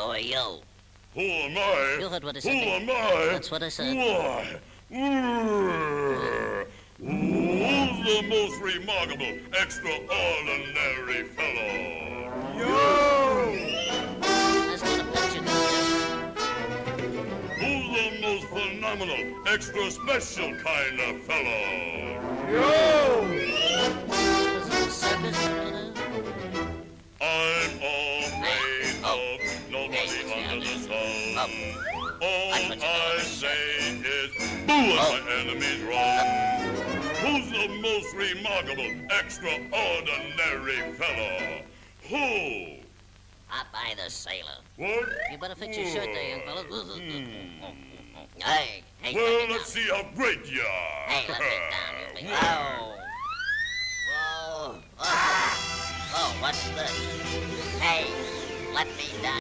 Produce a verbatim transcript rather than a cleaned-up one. Who are you? Who am I? You heard what I said. Who am I? That's what I said. Why? Who's the most remarkable, extraordinary fellow? You! That's not a picture, no. Who's the most phenomenal, extra special kind of fellow? You! All I say is, boo at my enemies wrong. Who's the most remarkable, extraordinary fellow? Who? Popeye the Sailor. What? You better fix your shirt there, young fellow. Hmm. Hey, hey, well, let's see how great you are. Hey, let me down. Oh. Whoa. Oh. Oh, what's this? Hey, let me down.